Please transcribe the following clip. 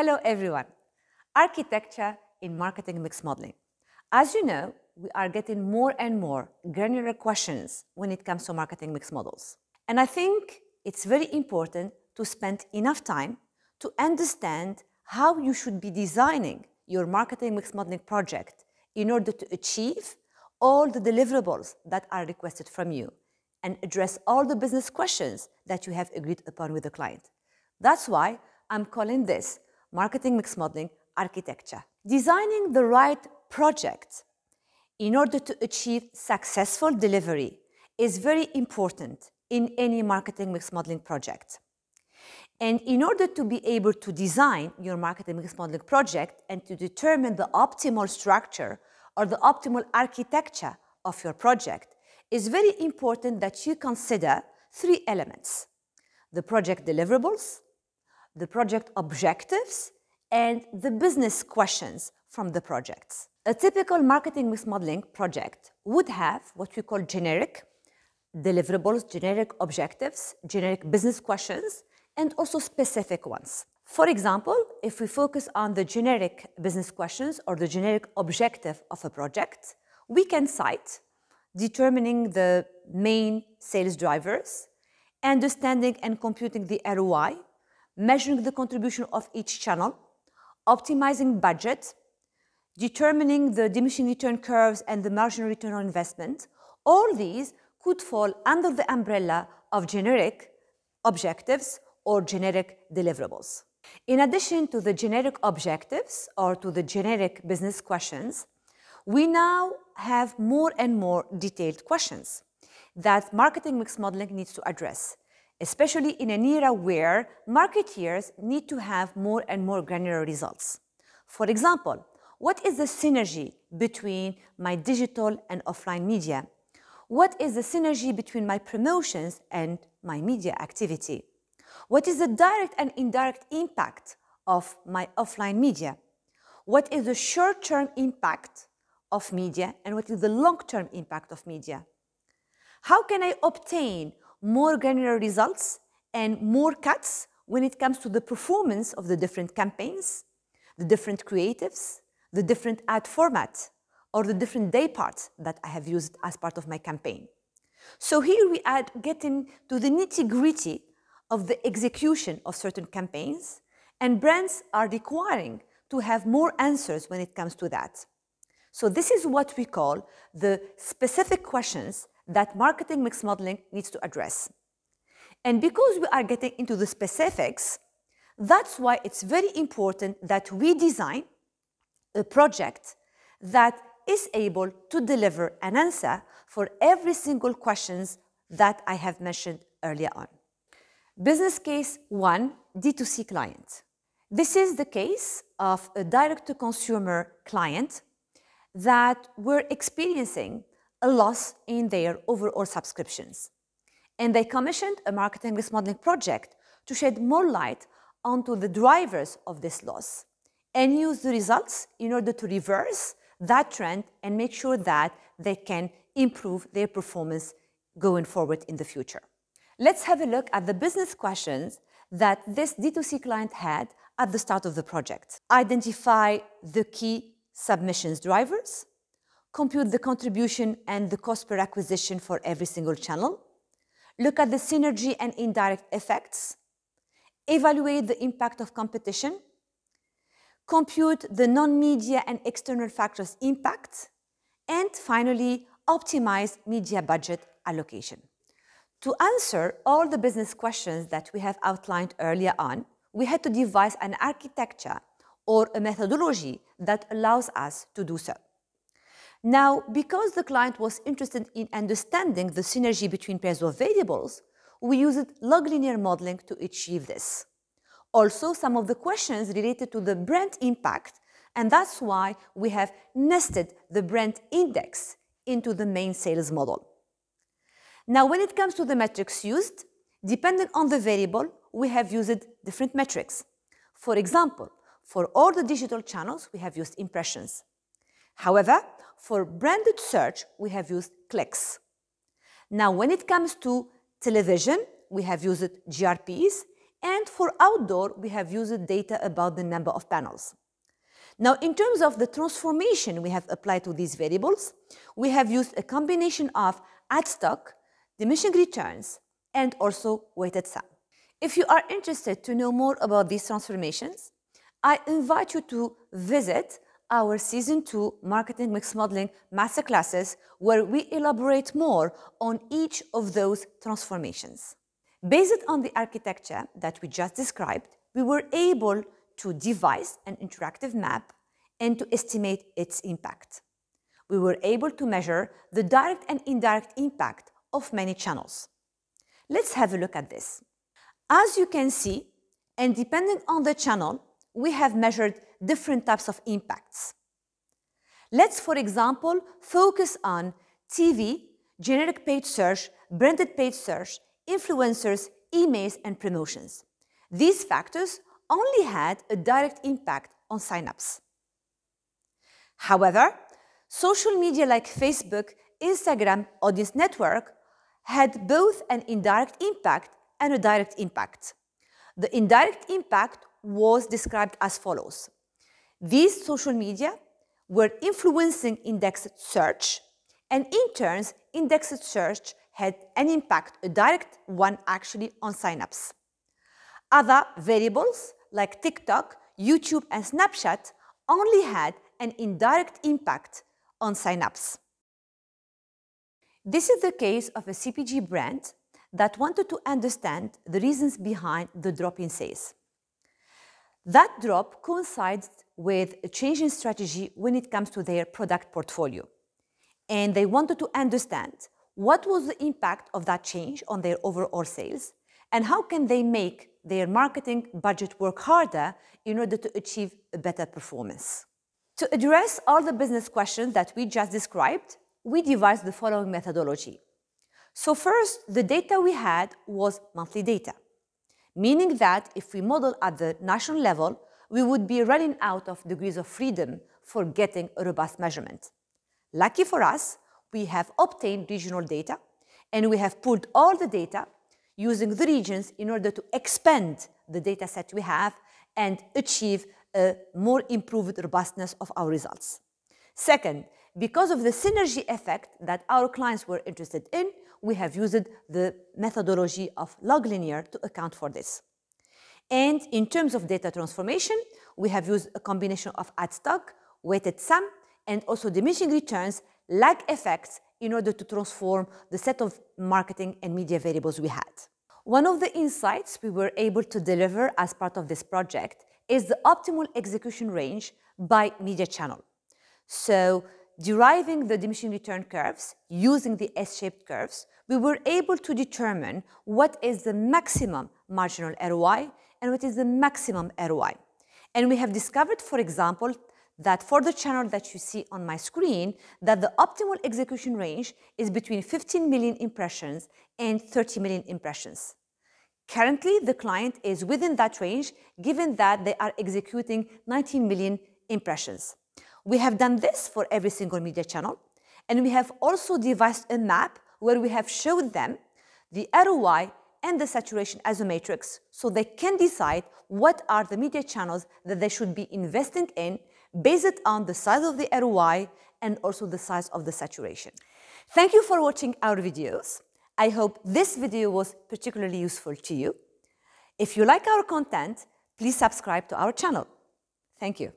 Hello everyone. Architecture in marketing mix modeling. As you know, we are getting more and more granular questions when it comes to marketing mix models. And I think it's very important to spend enough time to understand how you should be designing your marketing mix modeling project in order to achieve all the deliverables that are requested from you and address all the business questions that you have agreed upon with the client. That's why I'm calling this marketing mix modeling architecture. Designing the right project in order to achieve successful delivery is very important in any marketing mix modeling project. And in order to be able to design your marketing mix modeling project and to determine the optimal structure or the optimal architecture of your project, it's very important that you consider three elements: the project deliverables, the project objectives, and the business questions from the projects. A typical marketing mix modeling project would have what we call generic deliverables, generic objectives, generic business questions, and also specific ones. For example, if we focus on the generic business questions or the generic objective of a project, we can cite determining the main sales drivers, understanding and computing the ROI, measuring the contribution of each channel, optimizing budget, determining the diminishing return curves and the marginal return on investment. All these could fall under the umbrella of generic objectives or generic deliverables. In addition to the generic objectives or to the generic business questions, we now have more and more detailed questions that marketing mix modeling needs to address, especially in an era where marketeers need to have more and more granular results. For example, what is the synergy between my digital and offline media? What is the synergy between my promotions and my media activity? What is the direct and indirect impact of my offline media? What is the short-term impact of media and what is the long-term impact of media? How can I obtain more granular results and more cuts when it comes to the performance of the different campaigns, the different creatives, the different ad formats, or the different day parts that I have used as part of my campaign? So here we are getting to the nitty-gritty of the execution of certain campaigns, and brands are requiring to have more answers when it comes to that. So this is what we call the specific questions that marketing mix modeling needs to address. And because we are getting into the specifics, that's why it's very important that we design a project that is able to deliver an answer for every single question that I have mentioned earlier on. Business case 1, D2C client. This is the case of a direct-to-consumer client that were experiencing a loss in their overall subscriptions. And they commissioned a marketing mix modeling project to shed more light onto the drivers of this loss and use the results in order to reverse that trend and make sure that they can improve their performance going forward in the future. Let's have a look at the business questions that this D2C client had at the start of the project. Identify the key submissions drivers, compute the contribution and the cost per acquisition for every single channel, look at the synergy and indirect effects, evaluate the impact of competition, compute the non-media and external factors impact, and finally, optimize media budget allocation. To answer all the business questions that we have outlined earlier on, we had to devise an architecture or a methodology that allows us to do so. Now, because the client was interested in understanding the synergy between pairs of variables, we used log linear modeling to achieve this. Also, some of the questions related to the brand impact, and that's why we have nested the brand index into the main sales model. Now, when it comes to the metrics used, depending on the variable, we have used different metrics. For example, for all the digital channels, we have used impressions. However, for branded search, we have used clicks. Now, when it comes to television, we have used GRPs, And for outdoor, we have used data about the number of panels. Now, in terms of the transformation we have applied to these variables, we have used a combination of add-stock, diminishing returns, and also weighted sum. If you are interested to know more about these transformations, I invite you to visit our Season 2 Marketing Mix Modeling Masterclasses, where we elaborate more on each of those transformations. Based on the architecture that we just described, we were able to devise an interactive map and to estimate its impact. We were able to measure the direct and indirect impact of many channels. Let's have a look at this. As you can see, and depending on the channel, we have measured different types of impacts. Let's, for example, focus on TV, generic paid search, branded paid search, influencers, emails, and promotions. These factors only had a direct impact on signups. However, social media like Facebook, Instagram, Audience Network had both an indirect impact and a direct impact. The indirect impact was described as follows. These social media were influencing indexed search, and in turn, indexed search had an impact, a direct one actually, on signups. Other variables like TikTok, YouTube, and Snapchat only had an indirect impact on signups. This is the case of a CPG brand that wanted to understand the reasons behind the drop in sales. That drop coincides with a change in strategy when it comes to their product portfolio. And they wanted to understand what was the impact of that change on their overall sales and how can they make their marketing budget work harder in order to achieve a better performance. To address all the business questions that we just described, we devised the following methodology. So first, the data we had was monthly data, meaning that if we model at the national level, we would be running out of degrees of freedom for getting a robust measurement. Lucky for us, we have obtained regional data, and we have pulled all the data using the regions in order to expand the data set we have and achieve a more improved robustness of our results. Second, because of the synergy effect that our clients were interested in, we have used the methodology of log-linear to account for this. And in terms of data transformation, we have used a combination of ad stock, weighted sum, and also diminishing returns, lag effects, in order to transform the set of marketing and media variables we had. One of the insights we were able to deliver as part of this project is the optimal execution range by media channel. So, deriving the diminishing return curves using the S-shaped curves, we were able to determine what is the maximum marginal ROI and what is the maximum ROI. And we have discovered, for example, that for the channel that you see on my screen, that the optimal execution range is between 15 million impressions and 30 million impressions. Currently, the client is within that range, given that they are executing 19 million impressions. We have done this for every single media channel, and we have also devised a map where we have showed them the ROI and the saturation as a matrix, so they can decide what are the media channels that they should be investing in based on the size of the ROI and also the size of the saturation. Thank you for watching our videos. I hope this video was particularly useful to you. If you like our content, please subscribe to our channel. Thank you.